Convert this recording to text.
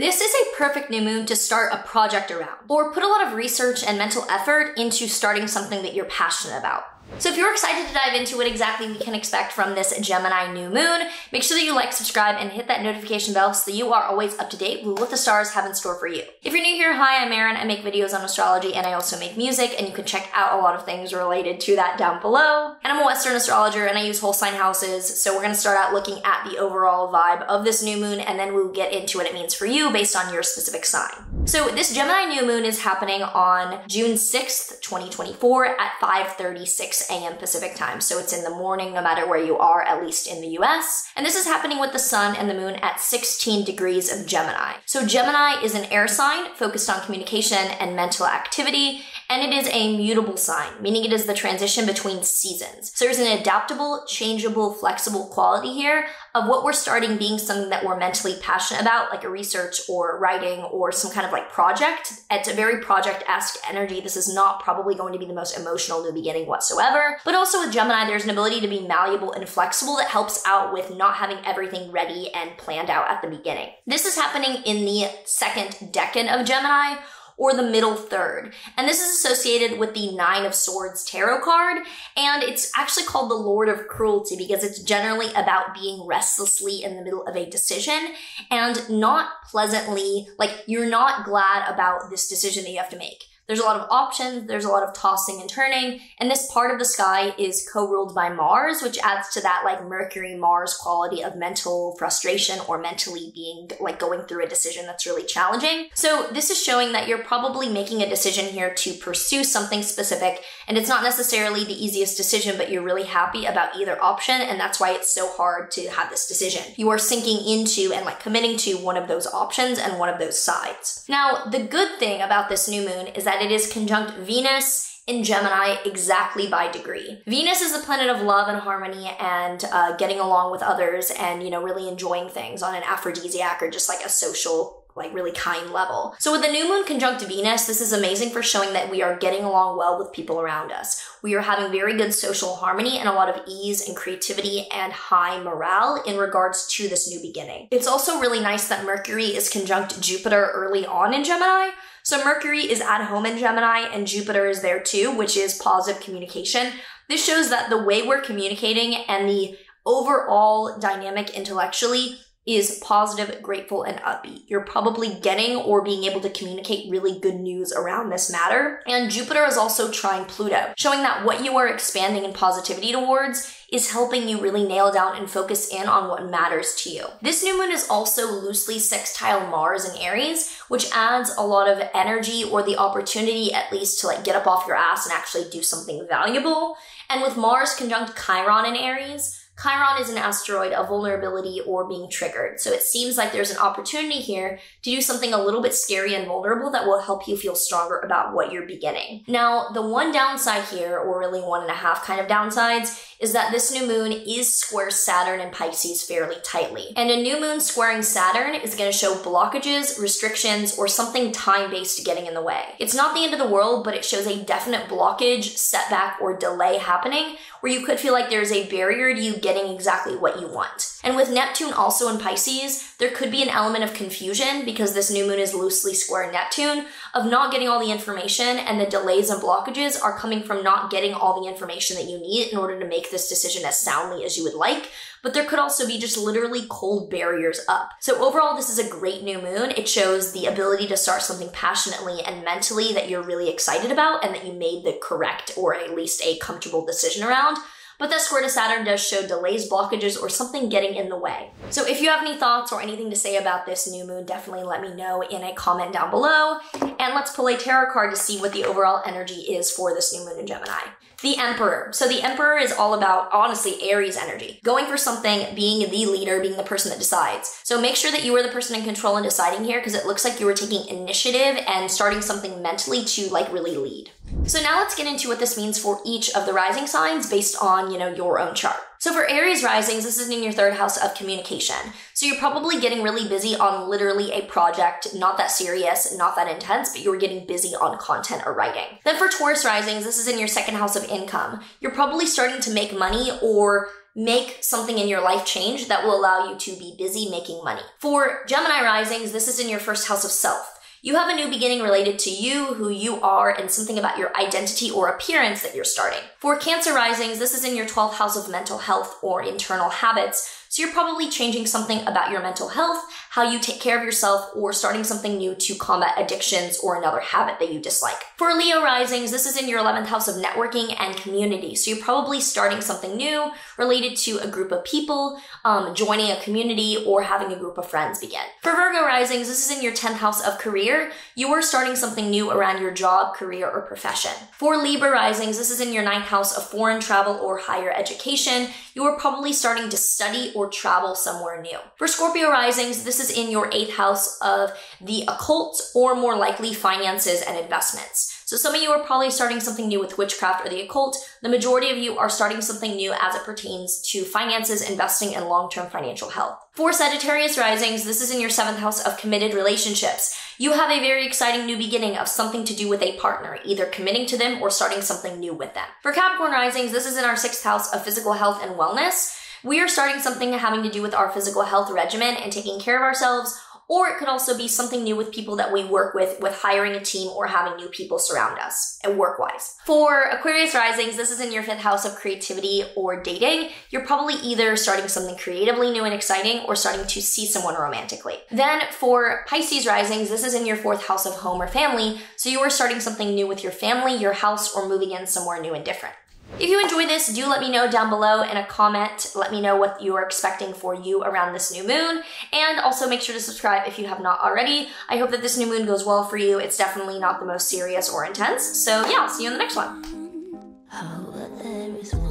This is a perfect new moon to start a project around, or put a lot of research and mental effort into starting something that you're passionate about. So if you're excited to dive into what exactly we can expect from this Gemini new moon, make sure that you like, subscribe, and hit that notification bell so that you are always up to date with what the stars have in store for you. If you're new here, hi, I'm Aaron. I make videos on astrology and I also make music, and you can check out a lot of things related to that down below. And I'm a Western astrologer and I use whole sign houses, so we're going to start out looking at the overall vibe of this new moon, and then we'll get into what it means for you based on your specific sign. So this Gemini new moon is happening on June 6th, 2024 at 5:36 a.m. Pacific time. So it's in the morning, no matter where you are, at least in the US. And this is happening with the sun and the moon at 16 degrees of Gemini. So Gemini is an air sign focused on communication and mental activity, and it is a mutable sign, meaning it is the transition between seasons. So there's an adaptable, changeable, flexible quality here of what we're starting being something that we're mentally passionate about, like a research or writing or some kind of like project. It's a very project-esque energy. This is not probably going to be the most emotional new beginning whatsoever. But also with Gemini, there's an ability to be malleable and flexible that helps out with not having everything ready and planned out at the beginning. This is happening in the second decan of Gemini, or the middle third. And this is associated with the Nine of Swords tarot card, and it's actually called the Lord of Cruelty because it's generally about being restlessly in the middle of a decision and not pleasantly, like you're not glad about this decision that you have to make. There's a lot of options, there's a lot of tossing and turning, and this part of the sky is co-ruled by Mars, which adds to that like Mercury-Mars quality of mental frustration or mentally being like going through a decision that's really challenging. So this is showing that you're probably making a decision here to pursue something specific, and it's not necessarily the easiest decision, but you're really happy about either option, and that's why it's so hard to have this decision. You are sinking into and like committing to one of those options and one of those sides. Now, the good thing about this new moon is that it is conjunct Venus in Gemini exactly by degree. Venus is the planet of love and harmony and getting along with others and, you know, really enjoying things on an aphrodisiac or just like a social, like really kind level. So with the new moon conjunct Venus, this is amazing for showing that we are getting along well with people around us. We are having very good social harmony and a lot of ease and creativity and high morale in regards to this new beginning. It's also really nice that Mercury is conjunct Jupiter early on in Gemini. So Mercury is at home in Gemini and Jupiter is there too, which is positive communication. This shows that the way we're communicating and the overall dynamic intellectually is positive, grateful, and upbeat. You're probably getting or being able to communicate really good news around this matter. And Jupiter is also trine Pluto, showing that what you are expanding in positivity towards is helping you really nail down and focus in on what matters to you. This new moon is also loosely sextile Mars in Aries, which adds a lot of energy or the opportunity at least to like get up off your ass and actually do something valuable. And with Mars conjunct Chiron in Aries, Chiron is an asteroid of vulnerability or being triggered. So it seems like there's an opportunity here to do something a little bit scary and vulnerable that will help you feel stronger about what you're beginning. Now, the one downside here, or really one and a half kind of downsides, is that this new moon is square Saturn and Pisces fairly tightly. And a new moon squaring Saturn is going to show blockages, restrictions, or something time-based getting in the way. It's not the end of the world, but it shows a definite blockage, setback, or delay happening where you could feel like there's a barrier to you getting exactly what you want. And with Neptune also in Pisces, there could be an element of confusion because this new moon is loosely square Neptune, of not getting all the information, and the delays and blockages are coming from not getting all the information that you need in order to make this decision as soundly as you would like. But there could also be just literally cold barriers up. So overall, this is a great new moon. It shows the ability to start something passionately and mentally that you're really excited about and that you made the correct or at least a comfortable decision around. But that square to Saturn does show delays, blockages, or something getting in the way. So if you have any thoughts or anything to say about this new moon, definitely let me know in a comment down below. And let's pull a tarot card to see what the overall energy is for this new moon in Gemini. The Emperor. So the Emperor is all about, honestly, Aries energy. Going for something, being the leader, being the person that decides. So make sure that you are the person in control and deciding here, because it looks like you were taking initiative and starting something mentally to like really lead. So now let's get into what this means for each of the rising signs based on, you know, your own chart. So for Aries risings, this is in your third house of communication. So you're probably getting really busy on literally a project, not that serious, not that intense, but you're getting busy on content or writing. Then for Taurus risings, this is in your second house of income. You're probably starting to make money or make something in your life change that will allow you to be busy making money. For Gemini risings, this is in your first house of self. You have a new beginning related to you, who you are, and something about your identity or appearance that you're starting. For Cancer risings, this is in your 12th house of mental health or internal habits. So you're probably changing something about your mental health, how you take care of yourself, or starting something new to combat addictions or another habit that you dislike. For Leo risings, this is in your 11th house of networking and community. So you're probably starting something new related to a group of people, joining a community, or having a group of friends begin. For Virgo risings, this is in your 10th house of career. You are starting something new around your job, career, or profession. For Libra risings, this is in your 9th house of foreign travel or higher education. You are probably starting to study or travel somewhere new. For Scorpio risings, this is in your 8th house of the occult, or more likely finances and investments. So some of you are probably starting something new with witchcraft or the occult. The majority of you are starting something new as it pertains to finances, investing, and long-term financial health. For Sagittarius risings, this is in your 7th house of committed relationships. You have a very exciting new beginning of something to do with a partner, either committing to them or starting something new with them. For Capricorn risings, this is in our 6th house of physical health and wellness. We are starting something having to do with our physical health regimen and taking care of ourselves, or it could also be something new with people that we work with hiring a team or having new people surround us and work-wise. For Aquarius risings, this is in your 5th house of creativity or dating. You're probably either starting something creatively new and exciting or starting to see someone romantically. Then for Pisces risings, this is in your 4th house of home or family. So you are starting something new with your family, your house, or moving in somewhere new and different. If you enjoyed this, do let me know down below in a comment. Let me know what you are expecting for you around this new moon. And also make sure to subscribe if you have not already. I hope that this new moon goes well for you. It's definitely not the most serious or intense. So yeah, I'll see you in the next one.